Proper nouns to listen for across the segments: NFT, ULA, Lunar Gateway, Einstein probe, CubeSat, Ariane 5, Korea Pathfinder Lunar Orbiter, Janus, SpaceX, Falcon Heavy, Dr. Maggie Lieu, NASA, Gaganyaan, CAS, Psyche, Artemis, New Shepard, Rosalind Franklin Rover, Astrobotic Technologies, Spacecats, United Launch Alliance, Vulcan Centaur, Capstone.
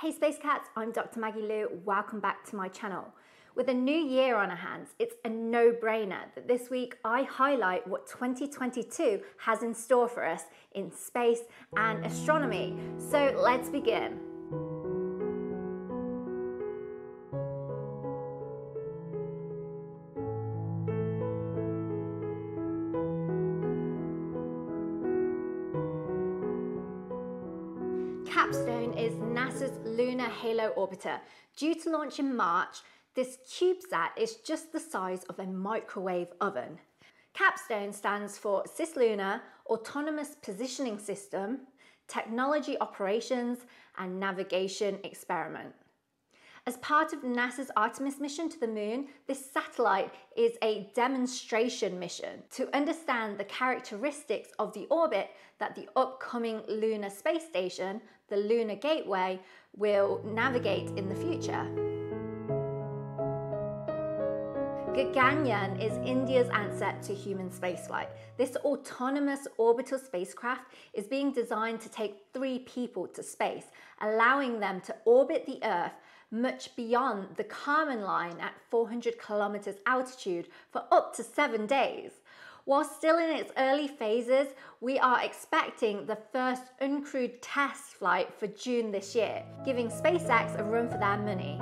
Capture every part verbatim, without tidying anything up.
Hey Space Cats, I'm Doctor Maggie Lieu, welcome back to my channel. With a new year on our hands, it's a no-brainer that this week I highlight what twenty twenty-two has in store for us in space and astronomy. So let's begin. Capstone is NASA's Lunar Halo Orbiter. Due to launch in March, this CubeSat is just the size of a microwave oven. Capstone stands for Cislunar Autonomous Positioning System, Technology Operations and Navigation Experiment. As part of NASA's Artemis mission to the Moon, this satellite is a demonstration mission to understand the characteristics of the orbit that the upcoming lunar space station, the Lunar Gateway, will navigate in the future. Gaganyaan is India's answer to human spaceflight. This autonomous orbital spacecraft is being designed to take three people to space, allowing them to orbit the Earth much beyond the Kármán line at four hundred kilometers altitude for up to seven days. While still in its early phases, we are expecting the first uncrewed test flight for June this year, giving SpaceX a run for their money.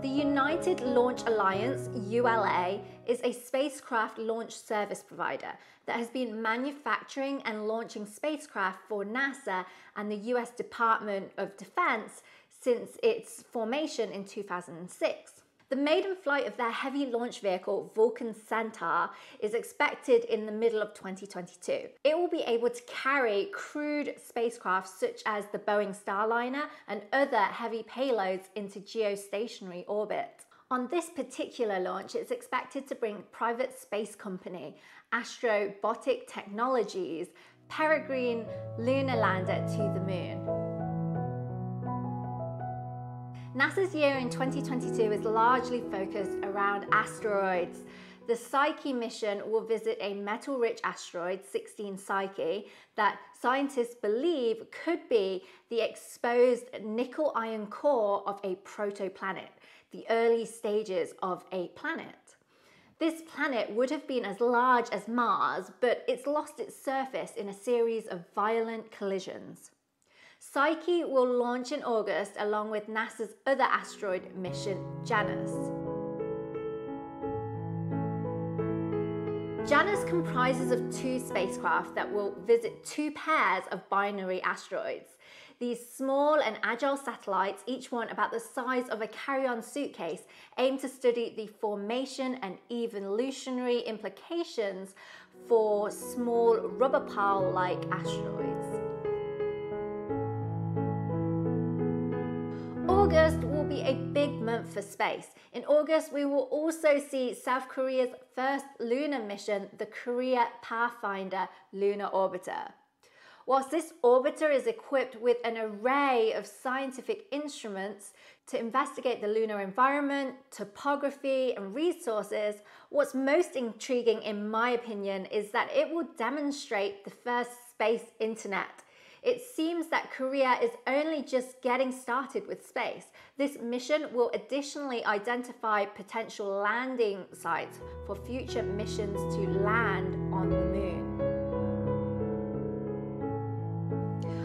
The United Launch Alliance, U L A, is a spacecraft launch service provider that has been manufacturing and launching spacecraft for NASA and the U S Department of Defense since its formation in two thousand six. The maiden flight of their heavy launch vehicle, Vulcan Centaur, is expected in the middle of twenty twenty-two. It will be able to carry crewed spacecraft such as the Boeing Starliner and other heavy payloads into geostationary orbit. On this particular launch, it's expected to bring private space company Astrobotic Technologies' Peregrine Lunar Lander to the Moon. NASA's year in twenty twenty-two is largely focused around asteroids. The Psyche mission will visit a metal-rich asteroid, sixteen Psyche, that scientists believe could be the exposed nickel-iron core of a protoplanet, the early stages of a planet. This planet would have been as large as Mars, but it's lost its surface in a series of violent collisions. Psyche will launch in August along with NASA's other asteroid mission, Janus. Janus comprises of two spacecraft that will visit two pairs of binary asteroids. These small and agile satellites, each one about the size of a carry-on suitcase, aim to study the formation and evolutionary implications for small rubber pile-like asteroids. August will be a big month for space. In August, we will also see South Korea's first lunar mission, the Korea Pathfinder Lunar Orbiter. Whilst this orbiter is equipped with an array of scientific instruments to investigate the lunar environment, topography, and resources, what's most intriguing, in my opinion, is that it will demonstrate the first space internet. It seems that Korea is only just getting started with space. This mission will additionally identify potential landing sites for future missions to land on the moon.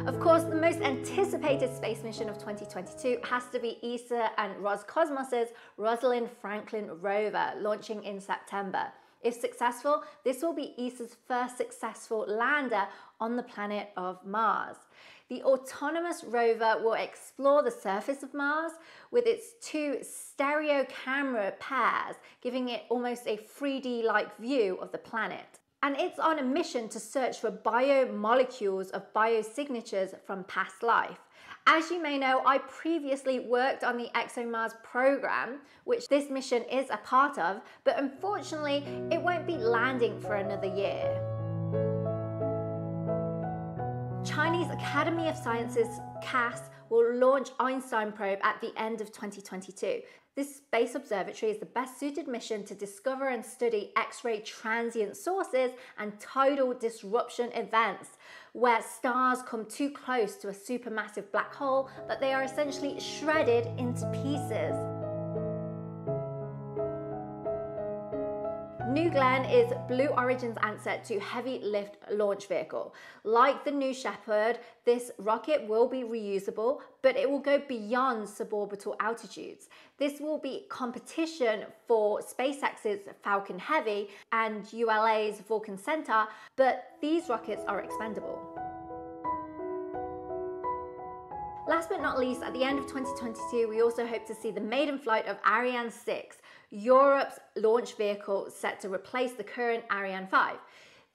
Of course, the most anticipated space mission of twenty twenty-two has to be E S A and Roscosmos's Rosalind Franklin Rover, launching in September. If successful, this will be E S A's first successful lander on the planet of Mars. The autonomous rover will explore the surface of Mars with its two stereo camera pairs, giving it almost a three D-like view of the planet. And it's on a mission to search for biomolecules of biosignatures from past life. As you may know, I previously worked on the ExoMars program, which this mission is a part of, but unfortunately, it won't be landing for another year. Chinese Academy of Sciences, C A S, will launch Einstein probe at the end of twenty twenty-two. This space observatory is the best suited mission to discover and study X-ray transient sources and tidal disruption events, where stars come too close to a supermassive black hole that they are essentially shredded into pieces. New Glenn is Blue Origin's answer to heavy lift launch vehicle. Like the New Shepard, this rocket will be reusable, but it will go beyond suborbital altitudes. This will be competition for SpaceX's Falcon Heavy and U L A's Vulcan Centaur, but these rockets are expendable. Last but not least, at the end of twenty twenty-two, we also hope to see the maiden flight of Ariane six, Europe's launch vehicle set to replace the current Ariane five.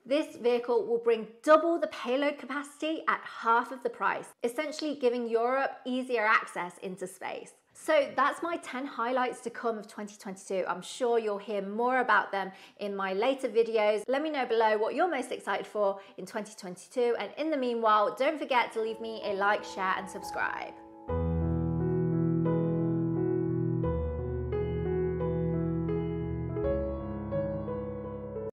This vehicle will bring double the payload capacity at half of the price, essentially giving Europe easier access into space. So that's my ten highlights to come of twenty twenty-two. I'm sure you'll hear more about them in my later videos. Let me know below what you're most excited for in twenty twenty-two. And in the meanwhile, don't forget to leave me a like, share, and subscribe.